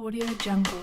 AudioJungle.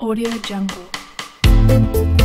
AudioJungle.